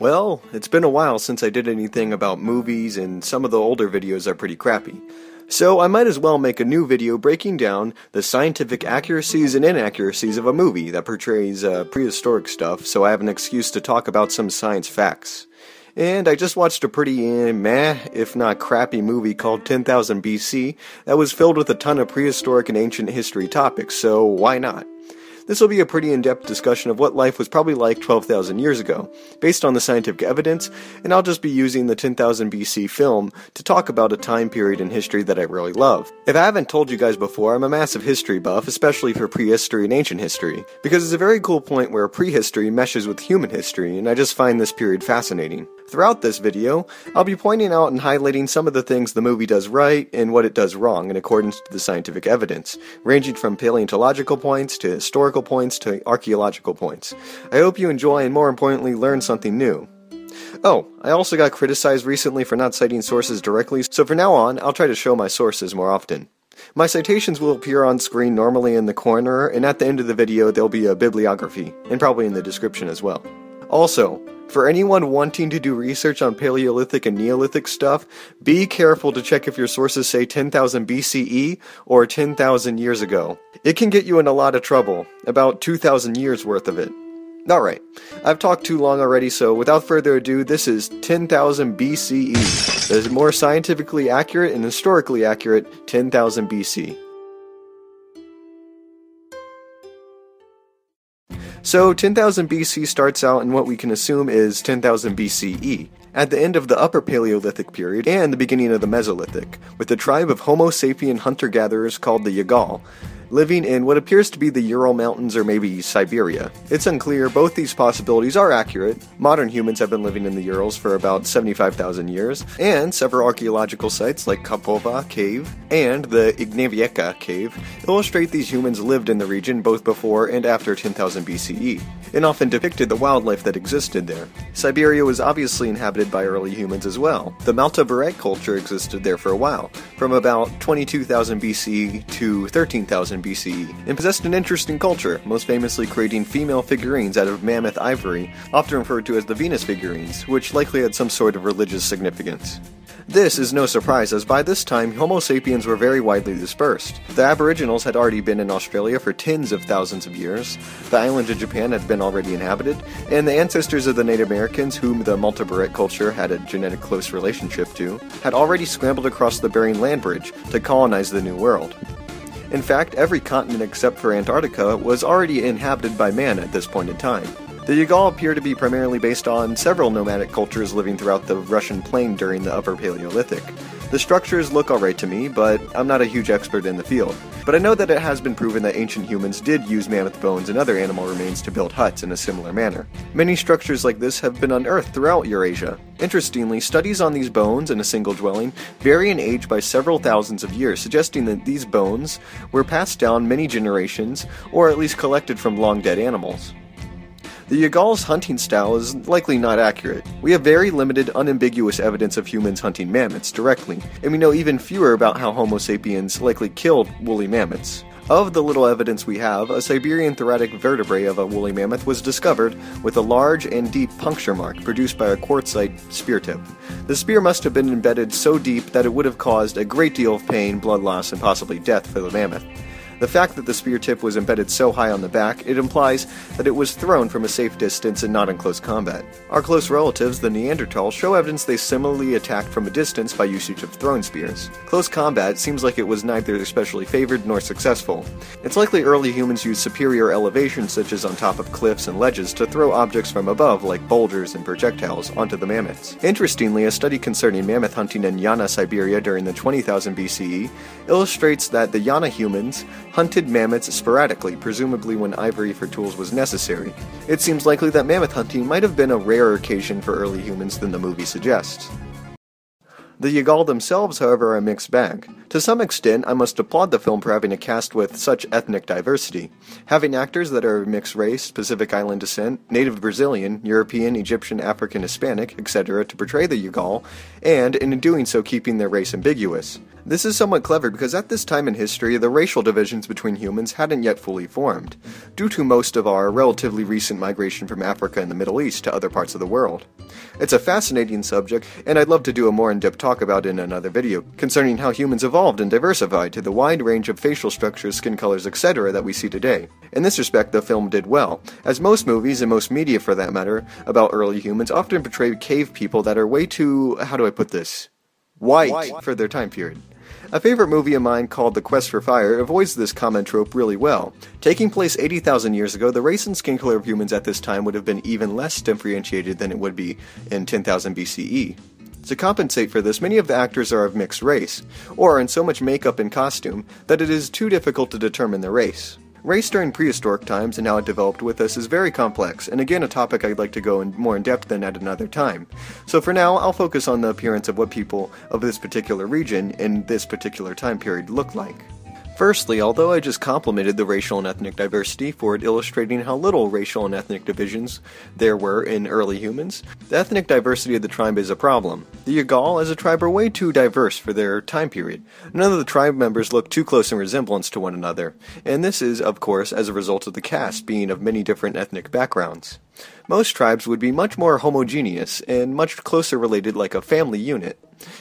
Well, it's been a while since I did anything about movies, and some of the older videos are pretty crappy. So I might as well make a new video breaking down the scientific accuracies and inaccuracies of a movie that portrays prehistoric stuff, so I have an excuse to talk about some science facts. And I just watched a pretty meh, if not crappy movie called 10,000 BCE that was filled with a ton of prehistoric and ancient history topics, so why not? This will be a pretty in-depth discussion of what life was probably like 12,000 years ago, based on the scientific evidence, and I'll just be using the 10,000 BC film to talk about a time period in history that I really love. If I haven't told you guys before, I'm a massive history buff, especially for prehistory and ancient history, because it's a very cool point where prehistory meshes with human history, and I just find this period fascinating. Throughout this video, I'll be pointing out and highlighting some of the things the movie does right and what it does wrong in accordance to the scientific evidence, ranging from paleontological points to historical points to archaeological points. I hope you enjoy and more importantly learn something new. Oh, I also got criticized recently for not citing sources directly, so from now on, I'll try to show my sources more often. My citations will appear on screen normally in the corner, and at the end of the video there'll be a bibliography, and probably in the description as well. Also, for anyone wanting to do research on Paleolithic and Neolithic stuff, be careful to check if your sources say 10,000 BCE or 10,000 years ago. It can get you in a lot of trouble, about 2,000 years worth of it. Alright, I've talked too long already, so without further ado, this is 10,000 BCE, the more scientifically accurate and historically accurate 10,000 BCE. So 10,000 BC starts out in what we can assume is 10,000 BCE, at the end of the Upper Paleolithic period and the beginning of the Mesolithic, with the tribe of Homo sapien hunter-gatherers called the Yigal, living in what appears to be the Ural Mountains or maybe Siberia. It's unclear, both these possibilities are accurate. Modern humans have been living in the Urals for about 75,000 years, and several archaeological sites like Kapova Cave and the Ignavieka Cave illustrate these humans lived in the region both before and after 10,000 BC. And often depicted the wildlife that existed there. Siberia was obviously inhabited by early humans as well. The Malta-Buret culture existed there for a while, from about 22,000 BCE to 13,000 BCE, and possessed an interesting culture, most famously creating female figurines out of mammoth ivory, often referred to as the Venus figurines, which likely had some sort of religious significance. This is no surprise, as by this time Homo sapiens were very widely dispersed. The Aboriginals had already been in Australia for tens of thousands of years, the island of Japan had been already inhabited, and the ancestors of the Native Americans, whom the Malta-Buret culture had a genetic close relationship to, had already scrambled across the Bering Land Bridge to colonize the New World. In fact, every continent except for Antarctica was already inhabited by man at this point in time. The Yigal appear to be primarily based on several nomadic cultures living throughout the Russian plain during the Upper Paleolithic. The structures look alright to me, but I'm not a huge expert in the field. But I know that it has been proven that ancient humans did use mammoth bones and other animal remains to build huts in a similar manner. Many structures like this have been unearthed throughout Eurasia. Interestingly, studies on these bones in a single dwelling vary in age by several thousands of years, suggesting that these bones were passed down many generations, or at least collected from long-dead animals. The Yigal's hunting style is likely not accurate. We have very limited, unambiguous evidence of humans hunting mammoths directly, and we know even fewer about how Homo sapiens likely killed woolly mammoths. Of the little evidence we have, a Siberian thoracic vertebrae of a woolly mammoth was discovered with a large and deep puncture mark produced by a quartzite spear tip. The spear must have been embedded so deep that it would have caused a great deal of pain, blood loss, and possibly death for the mammoth. The fact that the spear tip was embedded so high on the back, it implies that it was thrown from a safe distance and not in close combat. Our close relatives, the Neanderthals, show evidence they similarly attacked from a distance by usage of thrown spears. Close combat seems like it was neither especially favored nor successful. It's likely early humans used superior elevations such as on top of cliffs and ledges to throw objects from above like boulders and projectiles onto the mammoths. Interestingly, a study concerning mammoth hunting in Yana, Siberia during the 20,000 BCE illustrates that the Yana humans hunted mammoths sporadically, presumably when ivory for tools was necessary. It seems likely that mammoth hunting might have been a rarer occasion for early humans than the movie suggests. The Yigal themselves, however, are a mixed bag. To some extent, I must applaud the film for having a cast with such ethnic diversity. Having actors that are of mixed race, Pacific Island descent, native Brazilian, European, Egyptian, African, Hispanic, etc. to portray the Yigal, and in doing so keeping their race ambiguous. This is somewhat clever because at this time in history, the racial divisions between humans hadn't yet fully formed, due to most of our relatively recent migration from Africa and the Middle East to other parts of the world. It's a fascinating subject, and I'd love to do a more in-depth talk about it in another video, concerning how humans evolved and diversified to the wide range of facial structures, skin colors, etc. that we see today. In this respect, the film did well, as most movies, and most media for that matter, about early humans often portray cave people that are way too, how do I put this, white for their time period. A favorite movie of mine called The Quest for Fire avoids this common trope really well. Taking place 80,000 years ago, the race and skin color of humans at this time would have been even less differentiated than it would be in 10,000 BCE. To compensate for this, many of the actors are of mixed race, or are in so much makeup and costume that it is too difficult to determine their race. Race during prehistoric times and how it developed with us is very complex, and again a topic I'd like to go in more in depth than at another time. So for now, I'll focus on the appearance of what people of this particular region in this particular time period look like. Firstly, although I just complimented the racial and ethnic diversity for it illustrating how little racial and ethnic divisions there were in early humans, the ethnic diversity of the tribe is a problem. The Yigal as a tribe are way too diverse for their time period. None of the tribe members look too close in resemblance to one another, and this is, of course, as a result of the caste being of many different ethnic backgrounds. Most tribes would be much more homogeneous and much closer related like a family unit.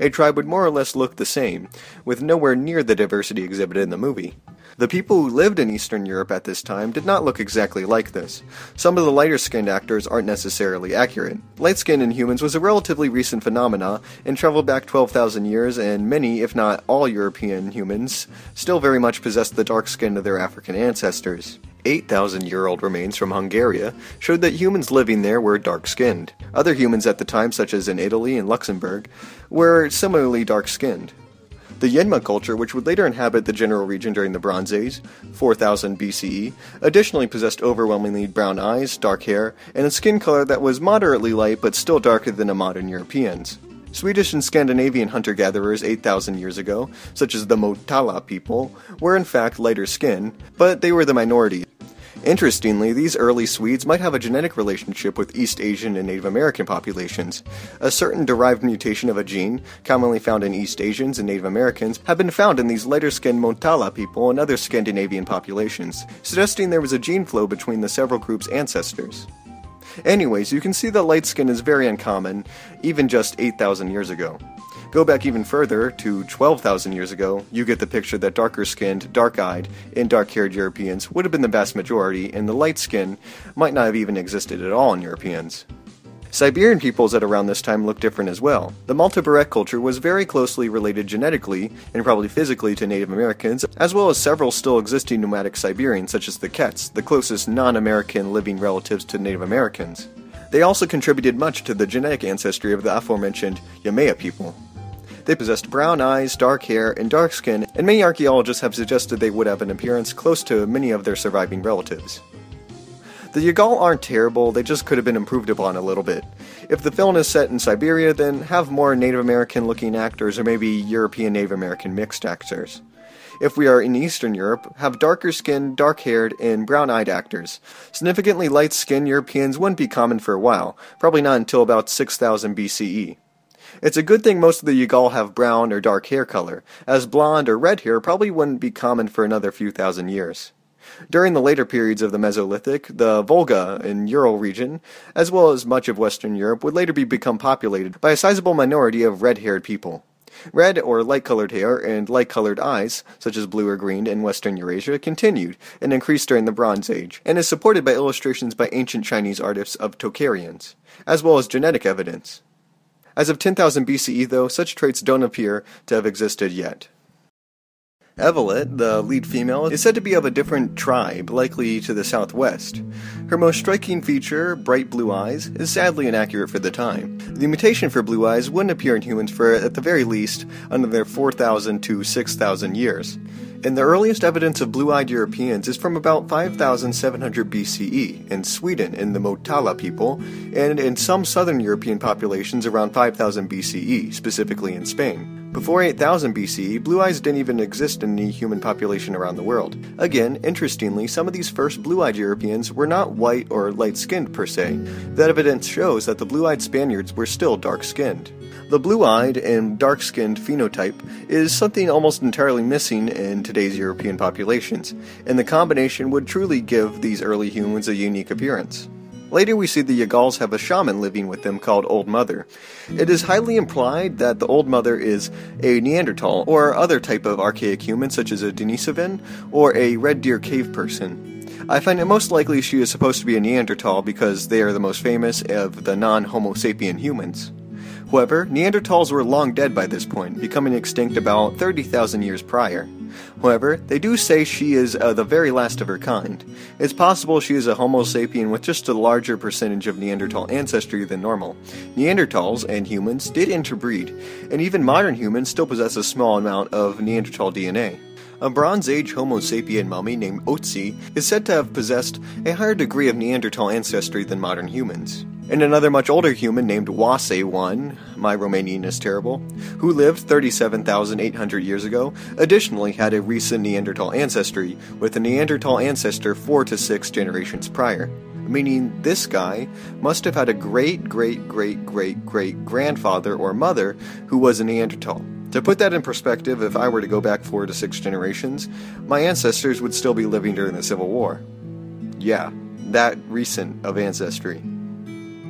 A tribe would more or less look the same, with nowhere near the diversity exhibited in the movie. The people who lived in Eastern Europe at this time did not look exactly like this. Some of the lighter-skinned actors aren't necessarily accurate. Light skin in humans was a relatively recent phenomena and traveled back 12,000 years, and many, if not all European humans, still very much possessed the dark skin of their African ancestors. 8,000-year-old remains from Hungary showed that humans living there were dark-skinned. Other humans at the time, such as in Italy and Luxembourg, were similarly dark-skinned. The Yamna culture, which would later inhabit the general region during the Bronze Age, 4000 BCE, additionally possessed overwhelmingly brown eyes, dark hair, and a skin color that was moderately light but still darker than a modern European's. Swedish and Scandinavian hunter-gatherers 8,000 years ago, such as the Motala people, were in fact lighter skinned, but they were the minority. Interestingly, these early Swedes might have a genetic relationship with East Asian and Native American populations. A certain derived mutation of a gene, commonly found in East Asians and Native Americans, have been found in these lighter-skinned Motala people and other Scandinavian populations, suggesting there was a gene flow between the several groups' ancestors. Anyways, you can see that light skin is very uncommon, even just 8,000 years ago. Go back even further to 12,000 years ago, you get the picture that darker-skinned, dark-eyed, and dark-haired Europeans would have been the vast majority, and the light skin might not have even existed at all in Europeans. Siberian peoples at around this time looked different as well. The Malta-Buret culture was very closely related genetically, and probably physically, to Native Americans, as well as several still existing nomadic Siberians such as the Kets, the closest non-American living relatives to Native Americans. They also contributed much to the genetic ancestry of the aforementioned Yamna people. They possessed brown eyes, dark hair, and dark skin, and many archaeologists have suggested they would have an appearance close to many of their surviving relatives. The Yigal aren't terrible, they just could have been improved upon a little bit. If the film is set in Siberia, then have more Native American looking actors or maybe European Native American mixed actors. If we are in Eastern Europe, have darker skinned, dark haired, and brown eyed actors. Significantly light skinned Europeans wouldn't be common for a while, probably not until about 6000 BCE. It's a good thing most of the Yigal have brown or dark hair color, as blonde or red hair probably wouldn't be common for another few thousand years. During the later periods of the Mesolithic, the Volga and Ural region, as well as much of Western Europe, would later become populated by a sizable minority of red-haired people. Red or light-colored hair and light-colored eyes, such as blue or green in Western Eurasia, continued and increased during the Bronze Age, and is supported by illustrations by ancient Chinese artists of Tocharians, as well as genetic evidence. As of 10,000 BCE, though, such traits don't appear to have existed yet. Evelet, the lead female, is said to be of a different tribe, likely to the southwest. Her most striking feature, bright blue eyes, is sadly inaccurate for the time. The mutation for blue eyes wouldn't appear in humans for, at the very least, another 4,000 to 6,000 years. And the earliest evidence of blue-eyed Europeans is from about 5,700 BCE in Sweden in the Motala people, and in some southern European populations around 5,000 BCE, specifically in Spain. Before 8,000 BCE, blue-eyes didn't even exist in any human population around the world. Again, interestingly, some of these first blue-eyed Europeans were not white or light-skinned per se. That evidence shows that the blue-eyed Spaniards were still dark-skinned. The blue-eyed and dark-skinned phenotype is something almost entirely missing in today's European populations, and the combination would truly give these early humans a unique appearance. Later we see the Yigals have a shaman living with them called Old Mother. It is highly implied that the Old Mother is a Neanderthal or other type of archaic human such as a Denisovan or a Red Deer cave person. I find it most likely she is supposed to be a Neanderthal because they are the most famous of the non-Homo sapien humans. However, Neanderthals were long dead by this point, becoming extinct about 30,000 years prior. However, they do say she is the very last of her kind. It's possible she is a Homo sapien with just a larger percentage of Neanderthal ancestry than normal. Neanderthals and humans did interbreed, and even modern humans still possess a small amount of Neanderthal DNA. A Bronze Age Homo sapien mummy named Otzi is said to have possessed a higher degree of Neanderthal ancestry than modern humans. And another much older human named Wase-1, my Romanian is terrible, who lived 37,800 years ago, additionally had a recent Neanderthal ancestry, with a Neanderthal ancestor 4 to 6 generations prior, meaning this guy must have had a great-great-great-great-great-grandfather or mother who was a Neanderthal. To put that in perspective, if I were to go back 4 to 6 generations, my ancestors would still be living during the Civil War. Yeah, that recent of ancestry.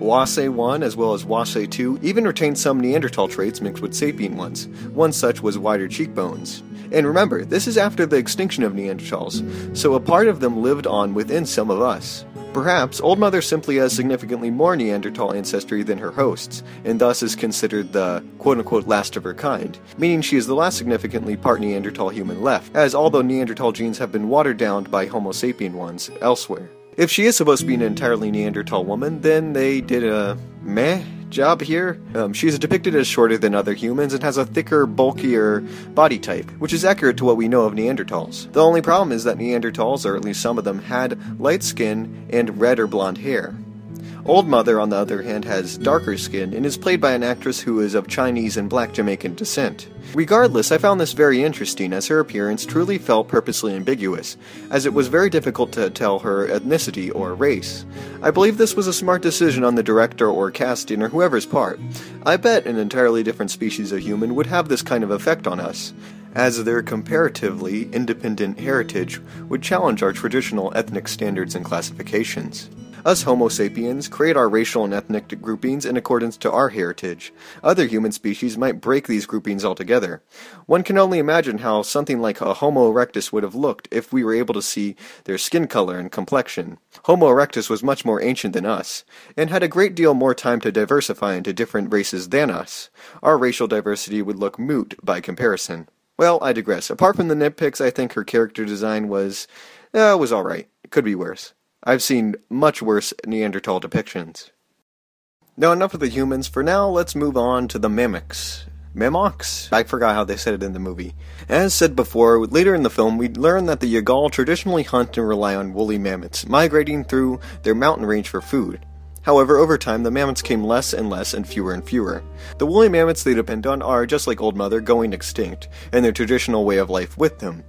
Wase-1 as well as Wase-2 even retained some Neanderthal traits mixed with sapien ones. One such was wider cheekbones. And remember, this is after the extinction of Neanderthals, so a part of them lived on within some of us. Perhaps Old Mother simply has significantly more Neanderthal ancestry than her hosts, and thus is considered the quote-unquote last of her kind, meaning she is the last significantly part Neanderthal human left, as although Neanderthal genes have been watered down by Homo sapien ones elsewhere. If she is supposed to be an entirely Neanderthal woman, then they did a meh job here. She's depicted as shorter than other humans and has a thicker, bulkier body type, which is accurate to what we know of Neanderthals. The only problem is that Neanderthals, or at least some of them, had light skin and red or blonde hair. Old Mother, on the other hand, has darker skin and is played by an actress who is of Chinese and Black Jamaican descent. Regardless, I found this very interesting as her appearance truly felt purposely ambiguous, as it was very difficult to tell her ethnicity or race. I believe this was a smart decision on the director or casting or whoever's part. I bet an entirely different species of human would have this kind of effect on us, as their comparatively independent heritage would challenge our traditional ethnic standards and classifications. Us Homo sapiens create our racial and ethnic groupings in accordance to our heritage. Other human species might break these groupings altogether. One can only imagine how something like a Homo erectus would have looked if we were able to see their skin color and complexion. Homo erectus was much more ancient than us, and had a great deal more time to diversify into different races than us. Our racial diversity would look moot by comparison. Well, I digress. Apart from the nitpicks, I think her character design was alright. It could be worse. I've seen much worse Neanderthal depictions. Now enough of the humans, for now let's move on to the mimics. Mimocs? I forgot how they said it in the movie. As said before, later in the film we learn that the Yigal traditionally hunt and rely on woolly mammoths, migrating through their mountain range for food. However, over time, the mammoths came less and less and fewer and fewer. The woolly mammoths they depend on are, just like Old Mother, going extinct, and their traditional way of life with them.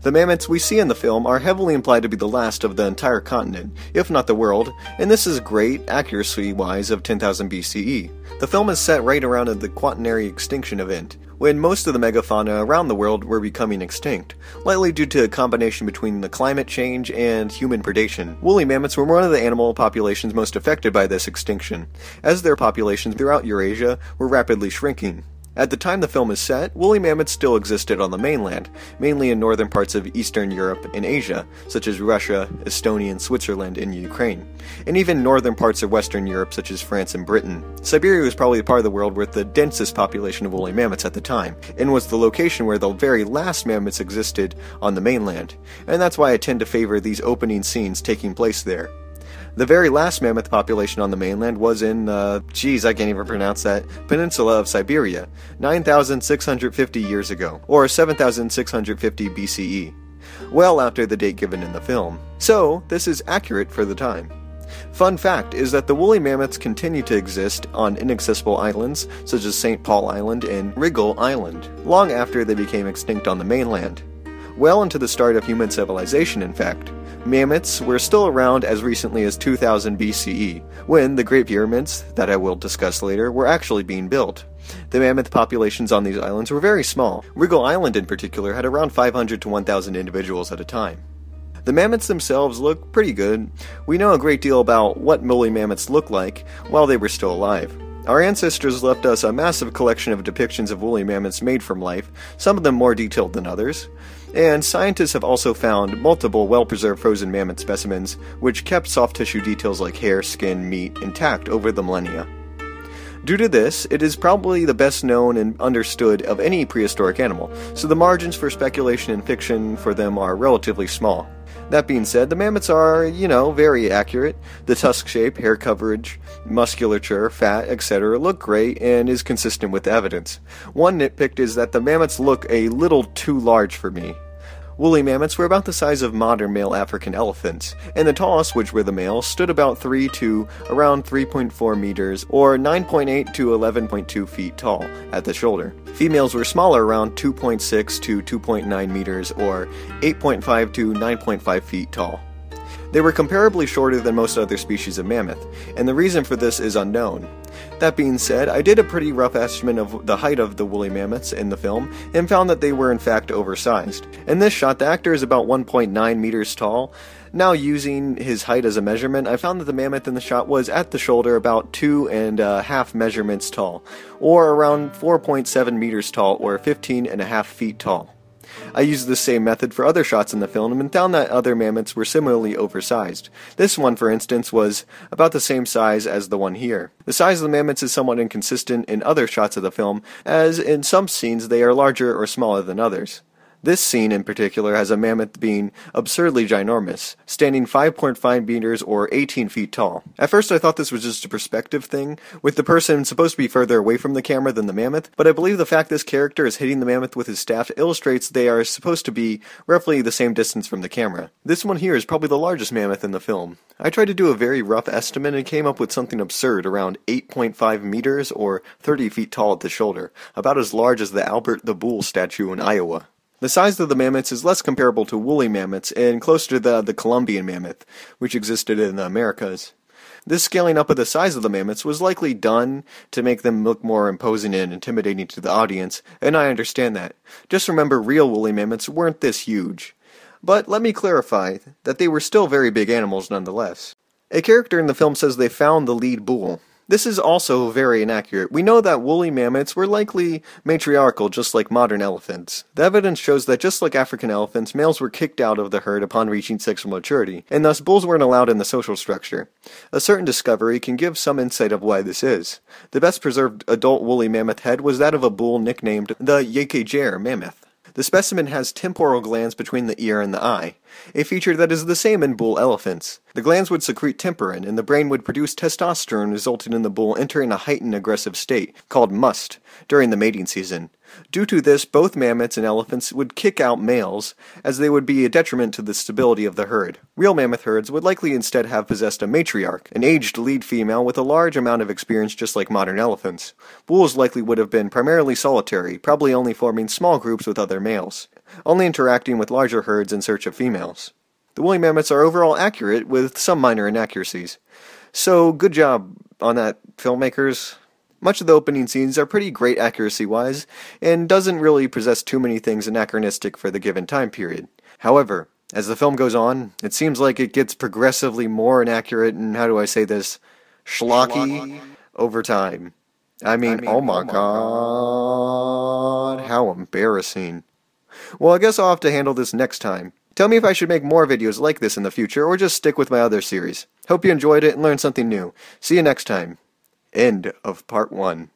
The mammoths we see in the film are heavily implied to be the last of the entire continent, if not the world, and this is great accuracy-wise of 10,000 BCE. The film is set right around the Quaternary extinction event, when most of the megafauna around the world were becoming extinct, likely due to a combination between the climate change and human predation. Woolly mammoths were one of the animal populations most affected by this extinction, as their populations throughout Eurasia were rapidly shrinking. At the time the film is set, woolly mammoths still existed on the mainland, mainly in northern parts of Eastern Europe and Asia, such as Russia, Estonia, Switzerland, and Ukraine, and even northern parts of Western Europe such as France and Britain. Siberia was probably the part of the world with the densest population of woolly mammoths at the time, and was the location where the very last mammoths existed on the mainland, and that's why I tend to favor these opening scenes taking place there. The very last mammoth population on the mainland was in, I can't even pronounce that, peninsula of Siberia, 9,650 years ago, or 7,650 BCE, well after the date given in the film. So, this is accurate for the time. Fun fact is that the woolly mammoths continue to exist on inaccessible islands such as St. Paul Island and Wrangel Island, long after they became extinct on the mainland. Well into the start of human civilization, in fact, mammoths were still around as recently as 2000 BCE, when the Great Pyramids, that I will discuss later, were actually being built. The mammoth populations on these islands were very small. Wrangel Island in particular had around 500 to 1,000 individuals at a time. The mammoths themselves look pretty good. We know a great deal about what woolly mammoths looked like while they were still alive. Our ancestors left us a massive collection of depictions of woolly mammoths made from life, some of them more detailed than others, and scientists have also found multiple well-preserved frozen mammoth specimens which kept soft tissue details like hair, skin, meat intact over the millennia. Due to this, it is probably the best known and understood of any prehistoric animal, so the margins for speculation and fiction for them are relatively small. That being said, the mammoths are, very accurate. The tusk shape, hair coverage, musculature, fat, etc. look great and is consistent with the evidence. One nitpick is that the mammoths look a little too large for me. Woolly mammoths were about the size of modern male African elephants, and the tallest, which were the males, stood about 3 to around 3.4 meters, or 9.8 to 11.2 feet tall at the shoulder. Females were smaller, around 2.6 to 2.9 meters, or 8.5 to 9.5 feet tall. They were comparably shorter than most other species of mammoth, and the reason for this is unknown. That being said, I did a pretty rough estimate of the height of the woolly mammoths in the film, and found that they were in fact oversized. In this shot, the actor is about 1.9 meters tall. Now using his height as a measurement, I found that the mammoth in the shot was at the shoulder about 2.5 measurements tall, or around 4.7 meters tall, or 15.5 feet tall. I used the same method for other shots in the film and found that other mammoths were similarly oversized. This one, for instance, was about the same size as the one here. The size of the mammoths is somewhat inconsistent in other shots of the film, as in some scenes they are larger or smaller than others. This scene in particular has a mammoth being absurdly ginormous, standing 5.5 meters or 18 feet tall. At first I thought this was just a perspective thing, with the person supposed to be further away from the camera than the mammoth, but I believe the fact this character is hitting the mammoth with his staff illustrates they are supposed to be roughly the same distance from the camera. This one here is probably the largest mammoth in the film. I tried to do a very rough estimate and came up with something absurd around 8.5 meters or 30 feet tall at the shoulder, about as large as the Albert the Bull statue in Iowa. The size of the mammoths is less comparable to woolly mammoths and closer to the Columbian mammoth, which existed in the Americas. This scaling up of the size of the mammoths was likely done to make them look more imposing and intimidating to the audience, and I understand that. Just remember, real woolly mammoths weren't this huge. But let me clarify that they were still very big animals nonetheless. A character in the film says they found the lead bull. This is also very inaccurate. We know that woolly mammoths were likely matriarchal, just like modern elephants. The evidence shows that just like African elephants, males were kicked out of the herd upon reaching sexual maturity, and thus bulls weren't allowed in the social structure. A certain discovery can give some insight of why this is. The best preserved adult woolly mammoth head was that of a bull nicknamed the Yekjeer mammoth. The specimen has temporal glands between the ear and the eye, a feature that is the same in bull elephants. The glands would secrete temperin, and the brain would produce testosterone, resulting in the bull entering a heightened aggressive state, called must, during the mating season. Due to this, both mammoths and elephants would kick out males, as they would be a detriment to the stability of the herd. Real mammoth herds would likely instead have possessed a matriarch, an aged lead female with a large amount of experience just like modern elephants. Bulls likely would have been primarily solitary, probably only forming small groups with other males, only interacting with larger herds in search of females. The woolly mammoths are overall accurate, with some minor inaccuracies. So, good job on that, filmmakers. Much of the opening scenes are pretty great accuracy-wise, and doesn't really possess too many things anachronistic for the given time period. However, as the film goes on, it seems like it gets progressively more inaccurate and, how do I say this, schlocky over time. I mean oh my god, how embarrassing. Well, I guess I'll have to handle this next time. Tell me if I should make more videos like this in the future, or just stick with my other series. Hope you enjoyed it and learned something new. See you next time. End of part 1.